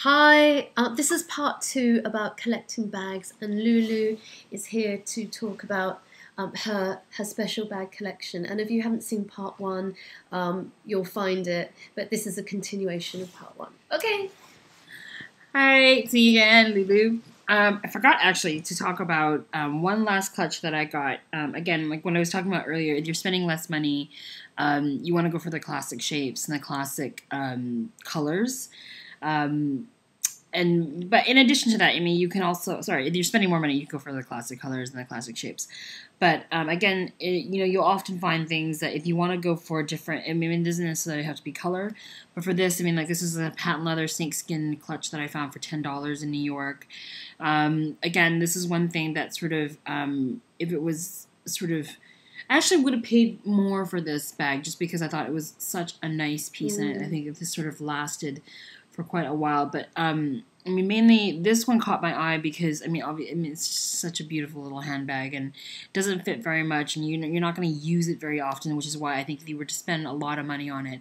Hi, this is part two about collecting bags, and Lulu is here to talk about her special bag collection. And if you haven't seen part one, you'll find it, but this is a continuation of part one. Okay. Hi, it's me again, Lulu. I forgot actually to talk about one last clutch that I got. Again, like when I was talking about earlier, if you're spending less money, you want to go for the classic shapes and the classic colors. But in addition to that, I mean, you can also, if you're spending more money, you go for the classic colors and the classic shapes. But, again, you know, you'll often find things that if you want to go for different, I mean, it doesn't necessarily have to be color, but for this, I mean, like, this is a patent leather snakeskin clutch that I found for $10 in New York. Again, this is one thing that sort of, if it was sort of, I actually would have paid more for this bag just because I thought it was such a nice piece, and I think this sort of lasted for quite a while, but I mean, mainly this one caught my eye because I mean, it's such a beautiful little handbag and doesn't fit very much, and you're not going to use it very often, which is why I think if you were to spend a lot of money on it,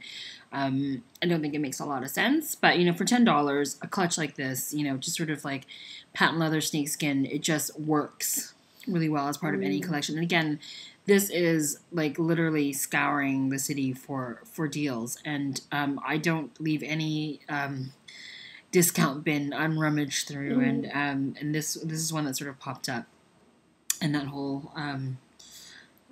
I don't think it makes a lot of sense. But you know, for $10, a clutch like this, you know, just sort of like patent leather snakeskin, it just works really well as part of any collection. And again, this is like literally scouring the city for deals, and I don't leave any discount bin unrummaged through. And this is one that sort of popped up in that whole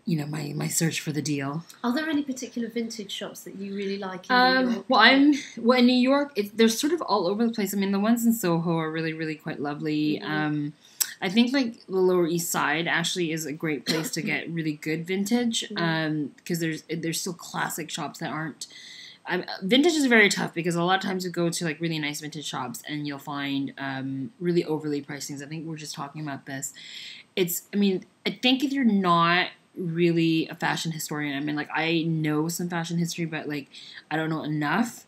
you know, my search for the deal. Are there any particular vintage shops that you really like in New York? Well, in New York, they're sort of all over the place. I mean, the ones in Soho are really quite lovely. I think like the Lower East Side actually is a great place to get really good vintage, because there's still classic shops that aren't. Vintage is very tough because a lot of times you go to like really nice vintage shops and you'll find really overly priced things. I think we're just talking about this. I think if you're not really a fashion historian, I mean, like I know some fashion history, but like I don't know enough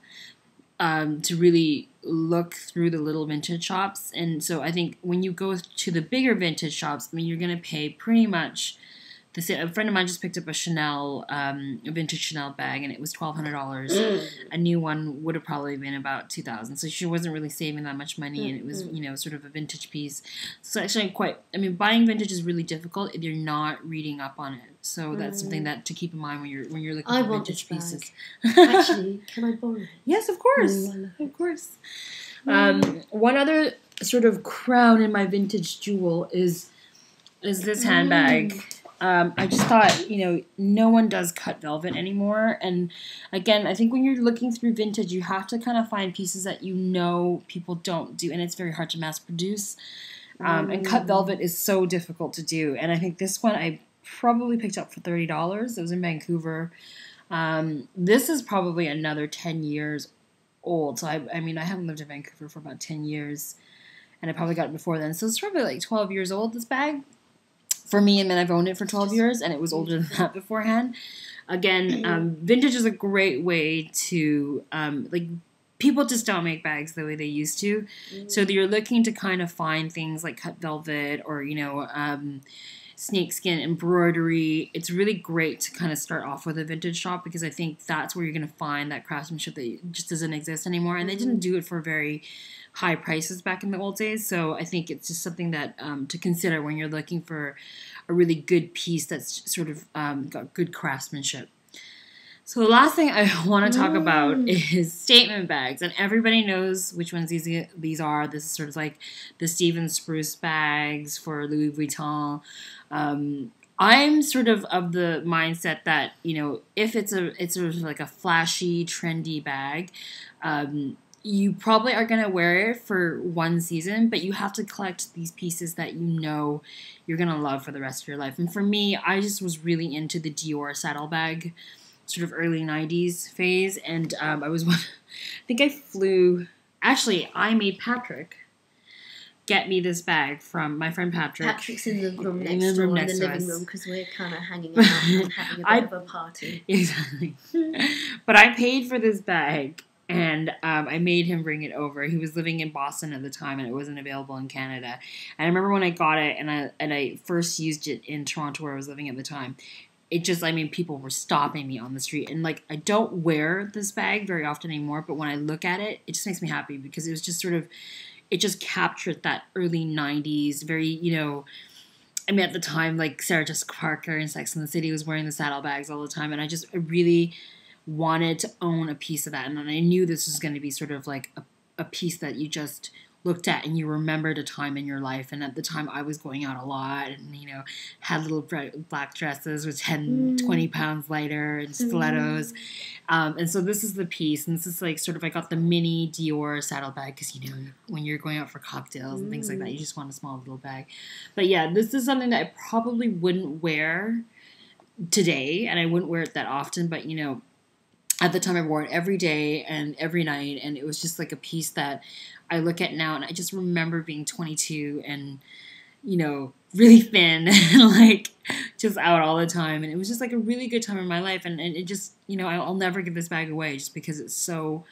to really look through the little vintage shops. And so I think when you go to the bigger vintage shops, I mean, you're going to pay pretty much the same. A friend of mine just picked up a Chanel, a vintage Chanel bag, and it was $1,200. A new one would have probably been about $2,000. So she wasn't really saving that much money, and it was, you know, sort of a vintage piece. So actually buying vintage is really difficult if you're not reading up on it. So that's something to keep in mind when you're looking for vintage pieces. Actually, can I borrow it? Yes, of course. Of course. One other sort of crown in my vintage jewel is this handbag. I just thought, you know, no one does cut velvet anymore. And again, I think when you're looking through vintage, you have to kind of find pieces that you know people don't do, and it's very hard to mass produce. And cut velvet is so difficult to do. And I think this one I probably picked up for $30. It was in Vancouver. This is probably another 10 years old. So I mean, I haven't lived in Vancouver for about 10 years, and I probably got it before then. So it's probably like 12 years old, this bag. For me, I mean, I've owned it for 12 years, and it was older than that beforehand. Again, vintage is a great way to, like, people just don't make bags the way they used to. So you're looking to kind of find things like cut velvet or, you know, snakeskin embroidery. It's really great to kind of start off with a vintage shop, because I think that's where you're going to find that craftsmanship that just doesn't exist anymore. And they didn't do it for very high prices back in the old days. So I think it's just something that to consider when you're looking for a really good piece that's sort of got good craftsmanship. So the last thing I want to talk about is statement bags, and everybody knows which ones these are. This is sort of like the Steven Sprouse bags for Louis Vuitton. I'm sort of the mindset that, you know, if it's sort of like a flashy, trendy bag, you probably are going to wear it for one season, but you have to collect these pieces that you know you're going to love for the rest of your life. And for me, I just was really into the Dior saddlebag sort of early 90s phase, and I made Patrick get me this bag from my friend Patrick. Patrick's in the room next door, in the living room, because we're kind of hanging out and having a bit of a party. Exactly. But I paid for this bag, and I made him bring it over. He was living in Boston at the time, and it wasn't available in Canada. And I remember when I got it, and I first used it in Toronto, where I was living at the time. it just, I mean, people were stopping me on the street. And, like, I don't wear this bag very often anymore, but when I look at it, it just makes me happy because it was just sort of, it just captured that early 90s, very, you know, I mean, at the time, like, Sarah Jessica Parker in Sex and the City was wearing the saddlebags all the time. And I really wanted to own a piece of that. And I knew this was going to be sort of like a piece that you just looked at and you remembered a time in your life. And at the time I was going out a lot and, you know, had little black dresses with 10, 20 pounds lighter and stilettos. And so this is the piece. And this is like sort of, I got the mini Dior saddlebag because, you know, when you're going out for cocktails and things like that, you just want a small little bag. But yeah, this is something that I probably wouldn't wear today. And I wouldn't wear it that often, but, you know, at the time I wore it every day and every night. And it was just like a piece that I look at now and I just remember being 22 and, you know, really thin and like just out all the time. And it was just like a really good time in my life. And it just, you know, I'll never give this bag away just because it's so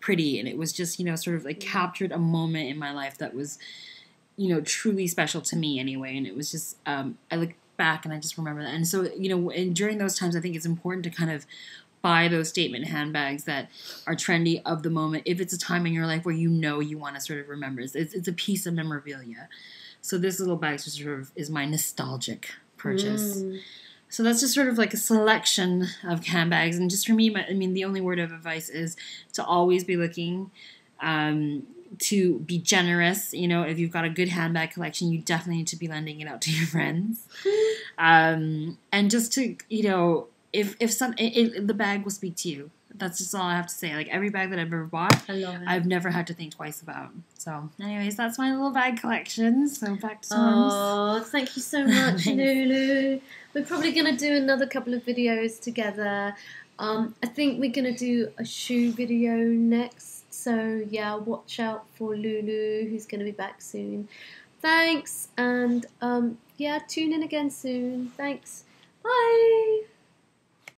pretty. And it was just, you know, sort of like captured a moment in my life that was, you know, truly special to me anyway. And it was just, I look back and I just remember that. And so, you know, and during those times, I think it's important to kind of buy those statement handbags that are trendy of the moment if it's a time in your life where you know you want to sort of remember. It's a piece of memorabilia. So this little bag just sort of is my nostalgic purchase. So that's just sort of like a selection of handbags. And just for me, I mean, the only word of advice is to always be looking, to be generous. You know, if you've got a good handbag collection, you definitely need to be lending it out to your friends. And just to, you know, the bag will speak to you. That's just all I have to say. Like, every bag that I've ever bought, I've never had to think twice about. So, anyways, that's my little bag collection. So, back to Tom's. Oh, thank you so much, Lulu. We're probably going to do another couple of videos together. I think we're going to do a shoe video next. So, yeah, watch out for Lulu, who's going to be back soon. Thanks. And, yeah, tune in again soon. Thanks. Bye.